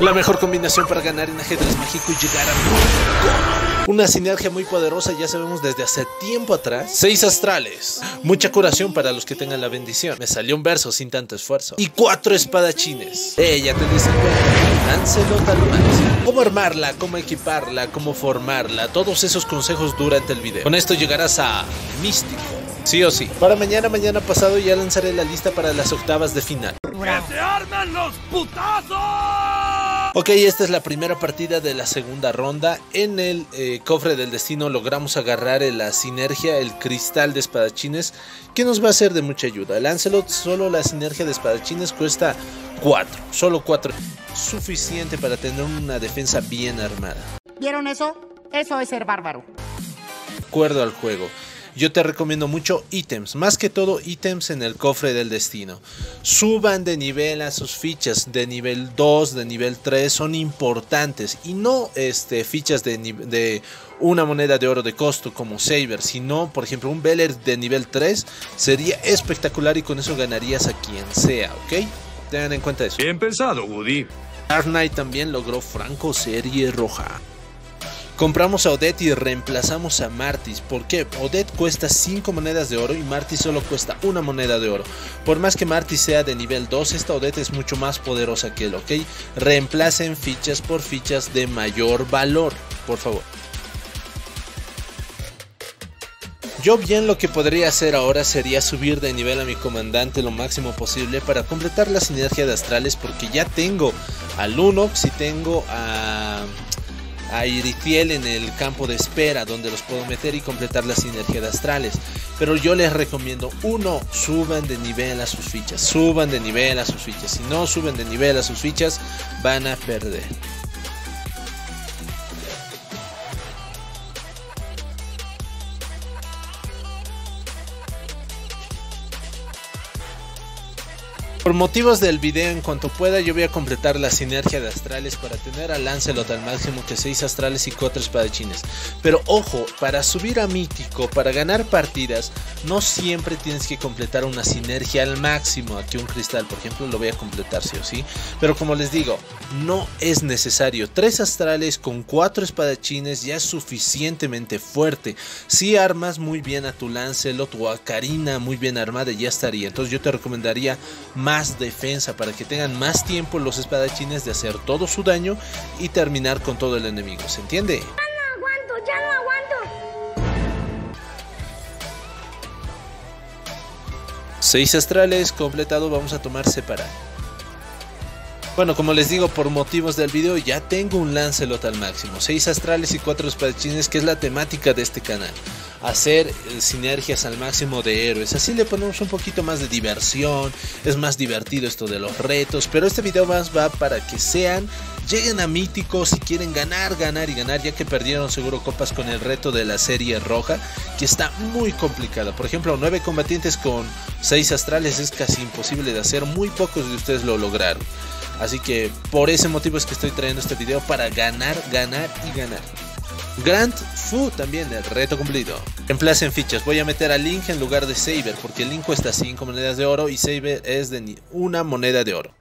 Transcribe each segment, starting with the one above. La mejor combinación para ganar en ajedrez mágico y llegar a una sinergia muy poderosa, ya sabemos desde hace tiempo atrás. 6 astrales, mucha curación para los que tengan la bendición. Me salió un verso sin tanto esfuerzo. Y 4 espadachines. Ya tenés en cuenta Lancelot al máximo. Cómo armarla, cómo equiparla, cómo formarla. Todos esos consejos durante el video. Con esto llegarás a místico, sí o sí. Para mañana pasado ya lanzaré la lista para las octavas de final. ¡Que se armen los putazos! Ok, esta es la primera partida de la segunda ronda. En el cofre del destino logramos agarrar la sinergia, el cristal de espadachines, que nos va a ser de mucha ayuda. El Lancelot, solo la sinergia de espadachines cuesta 4, solo 4. Suficiente para tener una defensa bien armada. ¿Vieron eso? Eso es ser bárbaro. De acuerdo al juego. Yo te recomiendo mucho ítems, más que todo ítems en el cofre del destino. Suban de nivel a sus fichas, de nivel 2, de nivel 3, son importantes. Y no fichas de una moneda de oro de costo como Saber, sino por ejemplo un Veller de nivel 3 sería espectacular y con eso ganarías a quien sea, ¿ok? Tengan en cuenta eso. Bien pensado, Woody. Dark Knight también logró Franco serie roja. Compramos a Odette y reemplazamos a Martis. ¿Por qué? Odette cuesta 5 monedas de oro y Martis solo cuesta 1 moneda de oro. Por más que Martis sea de nivel 2, esta Odette es mucho más poderosa que él, ¿ok? Reemplacen fichas por fichas de mayor valor, por favor. Yo bien lo que podría hacer ahora sería subir de nivel a mi comandante lo máximo posible para completar la sinergia de astrales, porque ya tengo a Lunox y tengo a Iritiel en el campo de espera, donde los puedo meter y completar la sinergia de astrales. Pero yo les recomiendo, 1, suban de nivel a sus fichas, suban de nivel a sus fichas. Si no suben de nivel a sus fichas, van a perder. Por motivos del video, en cuanto pueda yo voy a completar la sinergia de astrales para tener a Lancelot al máximo, que 6 astrales y 4 espadachines. Pero ojo, para subir a mítico, para ganar partidas, no siempre tienes que completar una sinergia al máximo. Aquí un cristal, por ejemplo, lo voy a completar sí o sí. Pero como les digo, no es necesario. 3 astrales con 4 espadachines ya es suficientemente fuerte. Si armas muy bien a tu Lancelot o a Karina muy bien armada, ya estaría. Entonces yo te recomendaría más defensa para que tengan más tiempo los espadachines de hacer todo su daño y terminar con todo el enemigo, ¿se entiende? Ya no aguanto. 6 astrales completado, vamos a tomar separado. Bueno, como les digo, por motivos del video ya tengo un Lancelot al máximo, 6 astrales y 4 espadachines, que es la temática de este canal. Hacer sinergias al máximo de héroes, así le ponemos un poquito más de diversión, es más divertido esto de los retos, pero este video más va para que lleguen a mítico si quieren ganar, ya que perdieron seguro copas con el reto de la serie roja, que está muy complicada. Por ejemplo, 9 combatientes con 6 astrales es casi imposible de hacer, muy pocos de ustedes lo lograron, así que por ese motivo es que estoy trayendo este video, para ganar. Grand Fu también, el reto cumplido. Reemplacen fichas, voy a meter a Link en lugar de Saber, porque Link cuesta 5 monedas de oro y Saber es de 1 moneda de oro.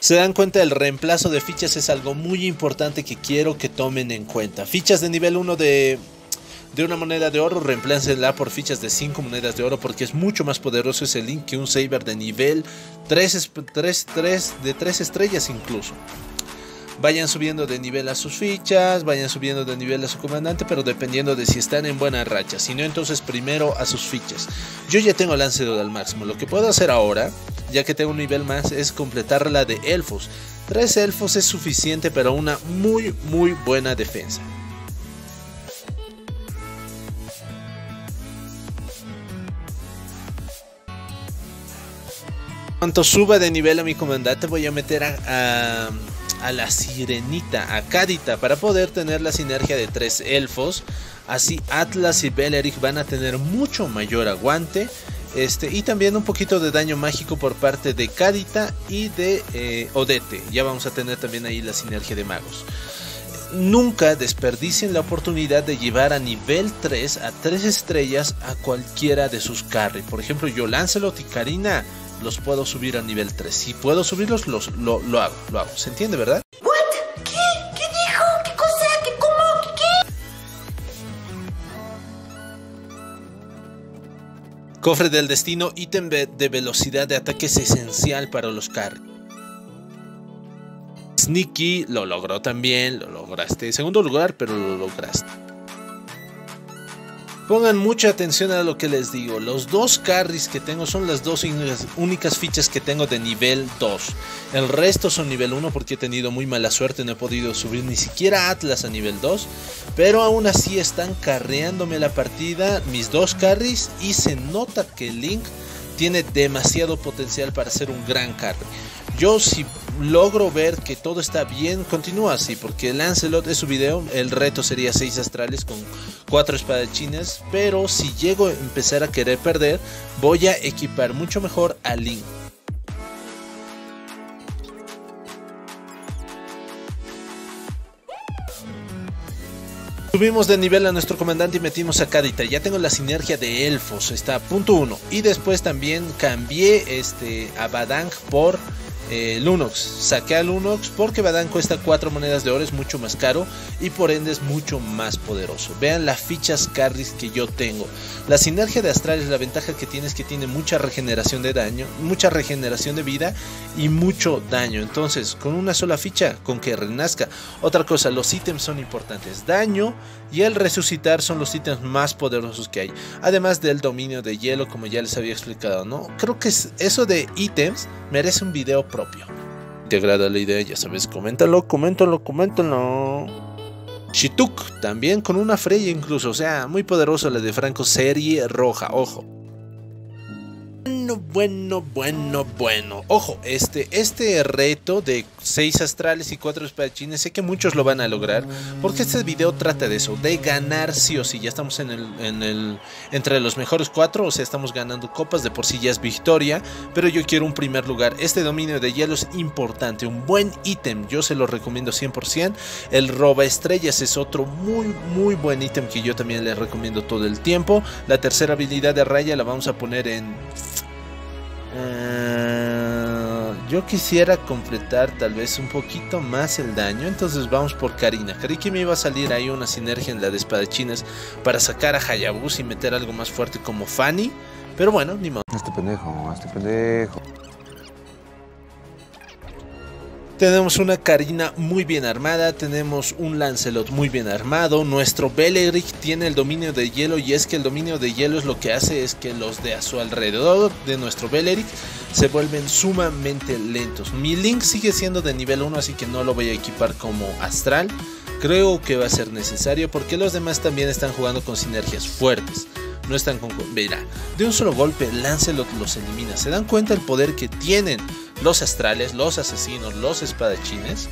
Se dan cuenta, el reemplazo de fichas es algo muy importante que quiero que tomen en cuenta. Fichas de nivel 1 de 1 moneda de oro, reemplácenla por fichas de 5 monedas de oro, porque es mucho más poderoso ese Link que un Saber de nivel 3 estrellas incluso. Vayan subiendo de nivel a sus fichas, vayan subiendo de nivel a su comandante, pero dependiendo de si están en buena racha. Si no, entonces primero a sus fichas. Yo ya tengo Lancelot al máximo. Lo que puedo hacer ahora, ya que tengo un nivel más, es completar la de elfos. 3 elfos es suficiente para una muy buena defensa. Cuanto suba de nivel a mi comandante, voy a meter a la sirenita, a Cádita, para poder tener la sinergia de 3 elfos. Así Atlas y Belerick van a tener mucho mayor aguante, y también un poquito de daño mágico por parte de Cádita y de Odette. Ya vamos a tener también ahí la sinergia de magos. Nunca desperdicien la oportunidad de llevar a nivel 3 a 3 estrellas a cualquiera de sus carry. Por ejemplo, yo Lancelot y Karina los puedo subir a nivel 3. Si puedo subirlos, lo hago. ¿Se entiende, verdad? ¿What? ¿Qué? ¿Qué dijo? ¿Qué cosa? ¿Qué cómo? ¿Qué? Cofre del destino, ítem de velocidad de ataque es esencial para los carros. Sneaky lo logró también, lo lograste. En segundo lugar, pero lo lograste. Pongan mucha atención a lo que les digo. Los dos carries que tengo son las dos únicas fichas que tengo de nivel 2. El resto son nivel 1 porque he tenido muy mala suerte. No he podido subir ni siquiera Atlas a nivel 2. Pero aún así están carreándome la partida mis dos carries. Y se nota que Link tiene demasiado potencial para ser un gran carry. Yo si logro ver que todo está bien, continúa así, porque Lancelot es su video, el reto sería 6 astrales con 4 espadachines, pero si llego a empezar a querer perder, voy a equipar mucho mejor a Link. Subimos de nivel a nuestro comandante y metimos a Cádita. Ya tengo la sinergia de elfos, está a punto 1. Y después también cambié a Badang por... Lunox, saqué a Lunox porque Badang cuesta 4 monedas de oro, es mucho más caro y por ende es mucho más poderoso. Vean las fichas carries que yo tengo. La sinergia de astrales, la ventaja que tiene es que tiene mucha regeneración de daño, mucha regeneración de vida y mucho daño. Entonces con una sola ficha, con que renazca. Otra cosa, los ítems son importantes. Daño y el resucitar son los ítems más poderosos que hay, además del dominio de hielo, como ya les había explicado, ¿no? Creo que eso de ítems merece un video propio. ¿Te agrada la idea? Ya sabes, coméntalo. Shituk, también con una Freya incluso, o sea, muy poderosa la de Franco, serie roja, ojo. Bueno. Ojo, este reto de 6 astrales y 4 espadachines, sé que muchos lo van a lograr, porque este video trata de eso, de ganar sí o sí. Ya estamos entre los mejores 4, o sea, estamos ganando copas, de por sí ya es victoria, pero yo quiero un primer lugar. Este dominio de hielo es importante, un buen ítem, yo se lo recomiendo 100%. El roba estrellas es otro muy buen ítem que yo también les recomiendo todo el tiempo. La tercera habilidad de raya la vamos a poner en... yo quisiera completar tal vez un poquito más el daño. Entonces vamos por Karina. Creí que me iba a salir ahí una sinergia en la de espadachines para sacar a Hayabusa y meter algo más fuerte como Fanny, pero bueno, ni modo. Este pendejo. Tenemos una Karina muy bien armada, tenemos un Lancelot muy bien armado, nuestro Belerick tiene el dominio de hielo y es que el dominio de hielo es lo que hace es que los de a su alrededor de nuestro Belerick se vuelven sumamente lentos. Mi Link sigue siendo de nivel 1, así que no lo voy a equipar como astral, creo que va a ser necesario porque los demás también están jugando con sinergias fuertes. No están con... Verá, de un solo golpe Lancelot los elimina. ¿Se dan cuenta el poder que tienen los astrales, los asesinos, los espadachines?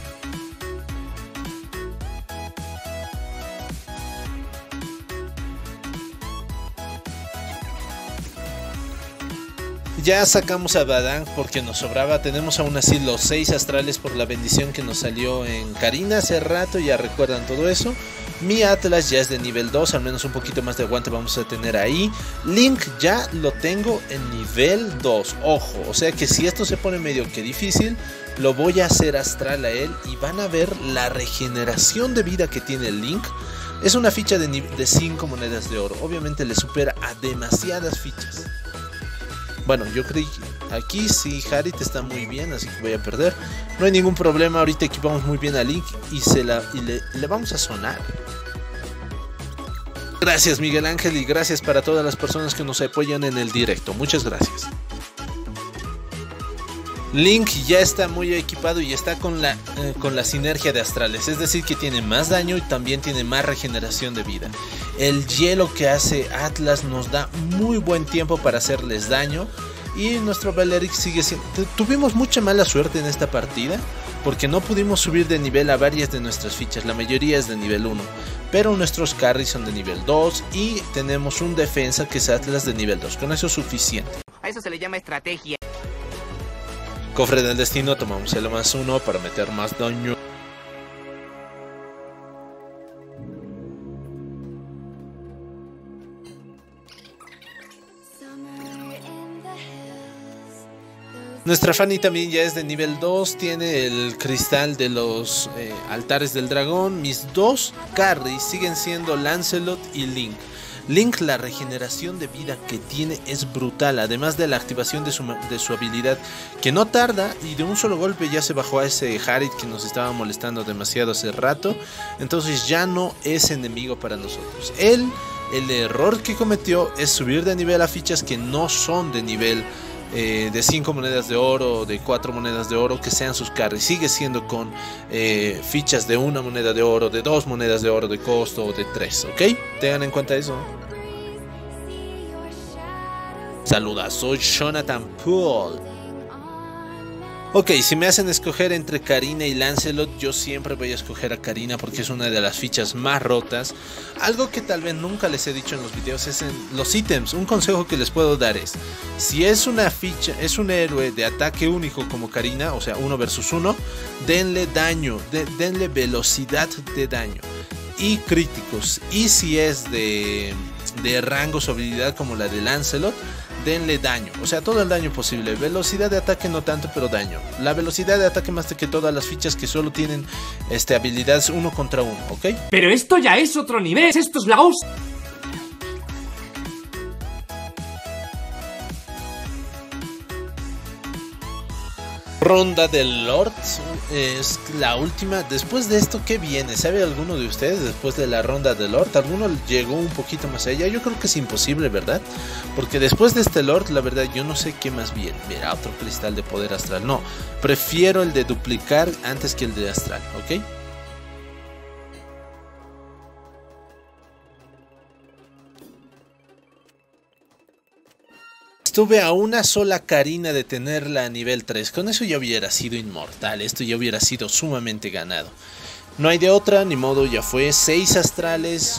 Ya sacamos a Badang porque nos sobraba. Tenemos aún así los 6 astrales por la bendición que nos salió en Karina hace rato. Ya recuerdan todo eso. Mi Atlas ya es de nivel 2, al menos un poquito más de aguante vamos a tener ahí. Link ya lo tengo en nivel 2, ojo, o sea que si esto se pone medio que difícil, lo voy a hacer astral a él y van a ver la regeneración de vida que tiene Link. Es una ficha de 5 monedas de oro, obviamente le supera a demasiadas fichas. Bueno, yo creí que aquí sí Harith está muy bien, así que voy a perder. No hay ningún problema, ahorita equipamos muy bien a Link y le vamos a sonar. Gracias Miguel Ángel y gracias para todas las personas que nos apoyan en el directo, muchas gracias. Link ya está muy equipado y está con la sinergia de astrales, es decir que tiene más daño y también tiene más regeneración de vida. El hielo que hace Atlas nos da muy buen tiempo para hacerles daño y nuestro Belerick sigue siendo... Tuvimos mucha mala suerte en esta partida porque no pudimos subir de nivel a varias de nuestras fichas, la mayoría es de nivel 1, pero nuestros carries son de nivel 2 y tenemos un defensa que es Atlas de nivel 2, con eso es suficiente. A eso se le llama estrategia. Cofre del destino, tomamos el más 1 para meter más daño. Nuestra Fanny también ya es de nivel 2, tiene el cristal de los altares del dragón. Mis dos carries siguen siendo Lancelot y Link. Link, la regeneración de vida que tiene es brutal, además de la activación de su habilidad, que no tarda y de un solo golpe ya se bajó a ese Harith que nos estaba molestando demasiado hace rato. Entonces ya no es enemigo para nosotros. El error que cometió es subir de nivel a fichas que no son de nivel de 5 monedas de oro, de 4 monedas de oro, que sean sus carries. Sigue siendo con fichas de 1 moneda de oro, de 2 monedas de oro de costo o de 3, ¿ok? Tengan en cuenta eso. Saluda, soy Jonathan Poole. Ok, si me hacen escoger entre Karina y Lancelot, yo siempre voy a escoger a Karina porque es una de las fichas más rotas. Algo que tal vez nunca les he dicho en los videos es en los ítems. Un consejo que les puedo dar es, si es una ficha, es un héroe de ataque único como Karina, o sea 1 versus 1, denle daño, denle velocidad de daño y críticos. Y si es de rango o habilidad como la de Lancelot, denle daño, o sea todo el daño posible. Velocidad de ataque no tanto, pero daño. La velocidad de ataque más que todas las fichas que solo tienen habilidades 1 contra 1, ¿ok? Pero esto ya es otro nivel, esto es la hostia. Ronda del Lord es la última. Después de esto, ¿qué viene? ¿Sabe alguno de ustedes después de la ronda del Lord? ¿Alguno llegó un poquito más allá? Yo creo que es imposible, ¿verdad? Porque después de este Lord, la verdad, yo no sé qué más viene. Mira, otro cristal de poder astral. No, prefiero el de duplicar antes que el de astral, ¿ok? Estuve a una sola Karina de tenerla a nivel 3. Con eso ya hubiera sido inmortal. Esto ya hubiera sido sumamente ganado. No hay de otra, ni modo, ya fue. 6 astrales.